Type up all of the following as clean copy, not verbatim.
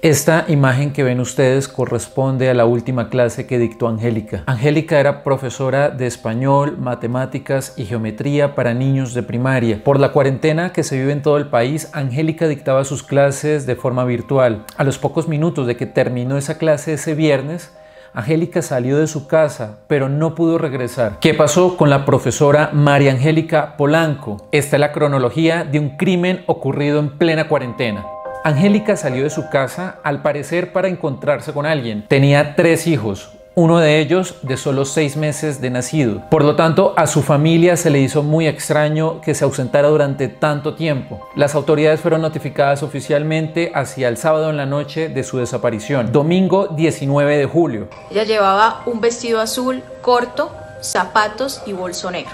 Esta imagen que ven ustedes corresponde a la última clase que dictó Angélica. Angélica era profesora de español, matemáticas y geometría para niños de primaria. Por la cuarentena que se vive en todo el país, Angélica dictaba sus clases de forma virtual. A los pocos minutos de que terminó esa clase ese viernes, Angélica salió de su casa, pero no pudo regresar. ¿Qué pasó con la profesora María Angélica Polanco? Esta es la cronología de un crimen ocurrido en plena cuarentena. Angélica salió de su casa, al parecer para encontrarse con alguien. Tenía 3 hijos, uno de ellos de solo 6 meses de nacido. Por lo tanto, a su familia se le hizo muy extraño que se ausentara durante tanto tiempo. Las autoridades fueron notificadas oficialmente hacia el sábado en la noche de su desaparición, domingo 19 de julio. Ella llevaba un vestido azul corto, zapatos y bolso negro.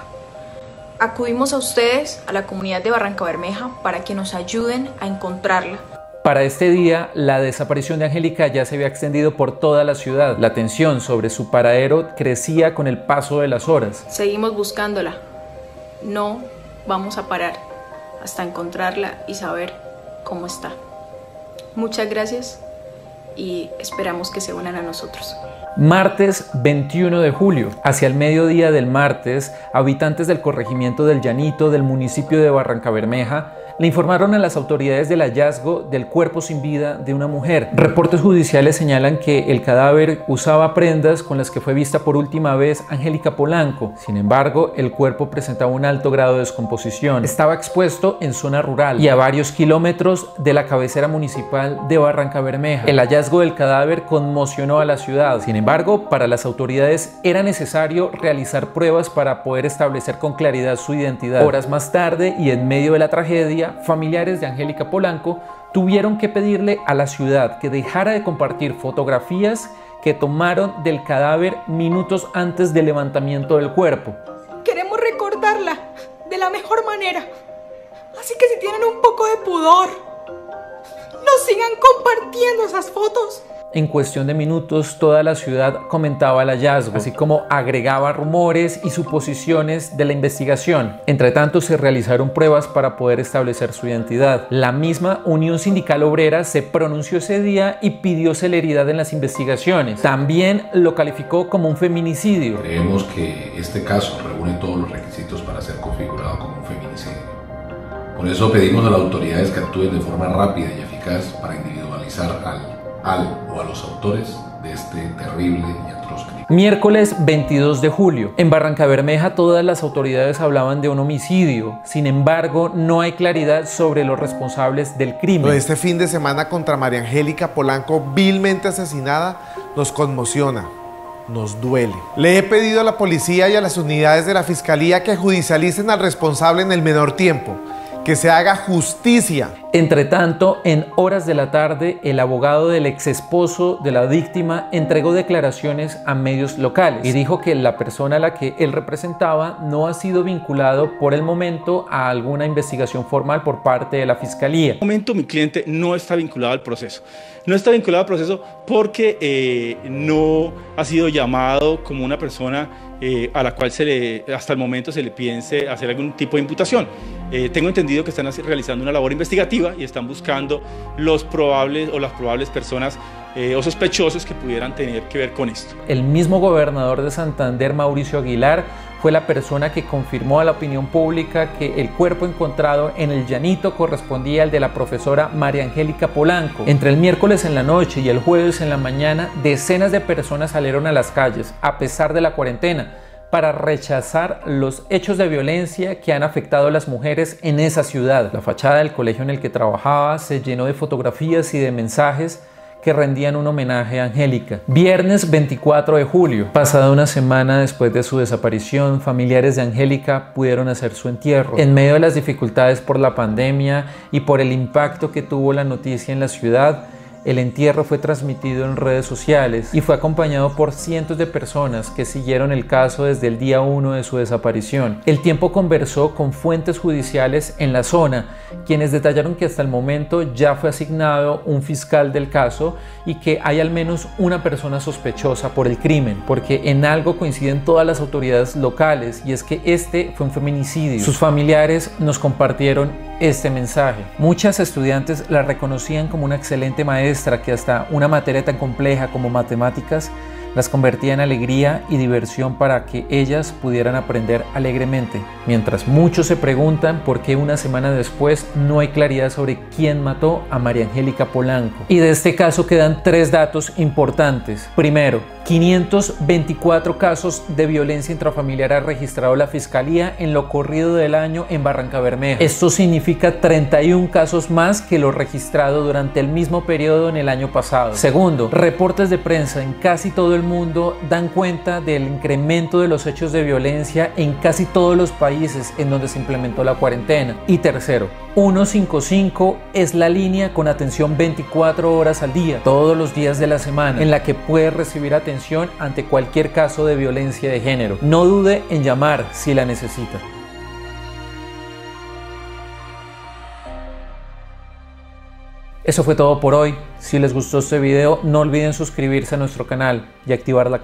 Acudimos a ustedes, a la comunidad de Barrancabermeja, para que nos ayuden a encontrarla. Para este día, la desaparición de Angélica ya se había extendido por toda la ciudad. La tensión sobre su paradero crecía con el paso de las horas. Seguimos buscándola. No vamos a parar hasta encontrarla y saber cómo está. Muchas gracias y esperamos que se unan a nosotros. Martes 21 de julio. Hacia el mediodía del martes, habitantes del corregimiento del Llanito del municipio de Barrancabermeja le informaron a las autoridades del hallazgo del cuerpo sin vida de una mujer. Reportes judiciales señalan que el cadáver usaba prendas con las que fue vista por última vez Angélica Polanco. Sin embargo, el cuerpo presentaba un alto grado de descomposición. Estaba expuesto en zona rural y a varios kilómetros de la cabecera municipal de Barrancabermeja. El hallazgo del cadáver conmocionó a la ciudad. Sin embargo, para las autoridades era necesario realizar pruebas para poder establecer con claridad su identidad. Horas más tarde y en medio de la tragedia, familiares de Angélica Polanco tuvieron que pedirle a la ciudad que dejara de compartir fotografías que tomaron del cadáver minutos antes del levantamiento del cuerpo. Queremos recordarla de la mejor manera, así que si tienen un poco de pudor, no sigan compartiendo esas fotos. En cuestión de minutos, toda la ciudad comentaba el hallazgo, así como agregaba rumores y suposiciones de la investigación. Entre tanto, se realizaron pruebas para poder establecer su identidad. La misma Unión Sindical Obrera se pronunció ese día y pidió celeridad en las investigaciones. También lo calificó como un feminicidio. Creemos que este caso reúne todos los requisitos para ser configurado como un feminicidio. Por eso pedimos a las autoridades que actúen de forma rápida y eficaz para individualizar a los autores de este terrible y atroz crimen. Miércoles 22 de julio. En Barrancabermeja todas las autoridades hablaban de un homicidio. Sin embargo, no hay claridad sobre los responsables del crimen. Este fin de semana contra María Angélica Polanco, vilmente asesinada, nos conmociona, nos duele. Le he pedido a la policía y a las unidades de la fiscalía que judicialicen al responsable en el menor tiempo, que se haga justicia. Entre tanto, en horas de la tarde, el abogado del exesposo de la víctima entregó declaraciones a medios locales y dijo que la persona a la que él representaba no ha sido vinculado por el momento a alguna investigación formal por parte de la fiscalía. En el momento mi cliente no está vinculado al proceso. No está vinculado al proceso porque no ha sido llamado como una persona a la cual hasta el momento se le piense hacer algún tipo de imputación. Tengo entendido que están realizando una labor investigativa y están buscando los probables o las probables personas o sospechosos que pudieran tener que ver con esto. El mismo gobernador de Santander, Mauricio Aguilar, fue la persona que confirmó a la opinión pública que el cuerpo encontrado en el Llanito correspondía al de la profesora María Angélica Polanco. Entre el miércoles en la noche y el jueves en la mañana, decenas de personas salieron a las calles, a pesar de la cuarentena, para rechazar los hechos de violencia que han afectado a las mujeres en esa ciudad. La fachada del colegio en el que trabajaba se llenó de fotografías y de mensajes que rendían un homenaje a Angélica. Viernes 24 de julio. Pasada una semana después de su desaparición, familiares de Angélica pudieron hacer su entierro. En medio de las dificultades por la pandemia y por el impacto que tuvo la noticia en la ciudad, el entierro fue transmitido en redes sociales y fue acompañado por cientos de personas que siguieron el caso desde el día 1 de su desaparición. El Tiempo conversó con fuentes judiciales en la zona, quienes detallaron que hasta el momento ya fue asignado un fiscal del caso y que hay al menos una persona sospechosa por el crimen, porque en algo coinciden todas las autoridades locales, y es que este fue un feminicidio. Sus familiares nos compartieron este mensaje. Muchas estudiantes la reconocían como una excelente maestra maestra que hasta una materia tan compleja como matemáticas las convertía en alegría y diversión para que ellas pudieran aprender alegremente. Mientras muchos se preguntan por qué una semana después no hay claridad sobre quién mató a María Angélica Polanco. Y de este caso quedan tres datos importantes. Primero, 524 casos de violencia intrafamiliar ha registrado la Fiscalía en lo corrido del año en Barrancabermeja. Esto significa 31 casos más que lo registrado durante el mismo periodo en el año pasado. Segundo, reportes de prensa en casi todo el mundo dan cuenta del incremento de los hechos de violencia en casi todos los países en donde se implementó la cuarentena. Y tercero, 155 es la línea con atención 24 horas al día, todos los días de la semana, en la que puedes recibir atención ante cualquier caso de violencia de género. No dude en llamar si la necesita. Eso fue todo por hoy. Si les gustó este video, no olviden suscribirse a nuestro canal y activar la campanita.